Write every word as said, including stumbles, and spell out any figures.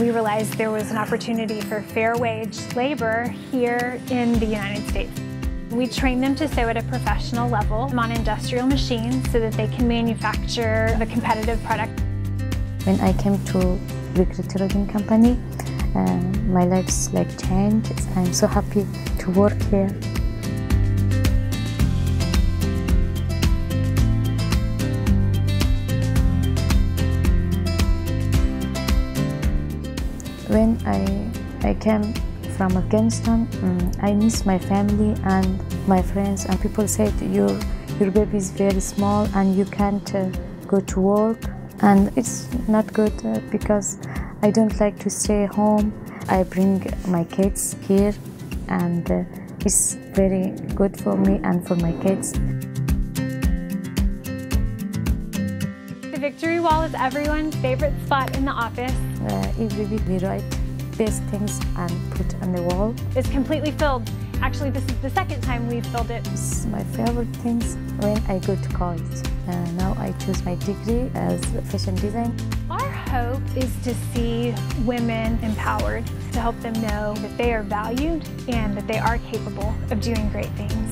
we realized there was an opportunity for fair wage labor here in the United States. We train them to sew at a professional level on industrial machines so that they can manufacture a competitive product. When I came to Vickery Trading Company, uh, my life's like changed. I'm so happy to work here. When I, I came from Afghanistan, um, I miss my family and my friends, and people said your, your baby is very small and you can't uh, go to work, and it's not good uh, because I don't like to stay home. I bring my kids here, and uh, it's very good for me and for my kids. Vickery Wall is everyone's favorite spot in the office. Uh, every week we write best things and put on the wall. It's completely filled. Actually, this is the second time we've filled it. It's my favorite things when I go to college. Uh, now I choose my degree as fashion design. Our hope is to see women empowered, to help them know that they are valued and that they are capable of doing great things.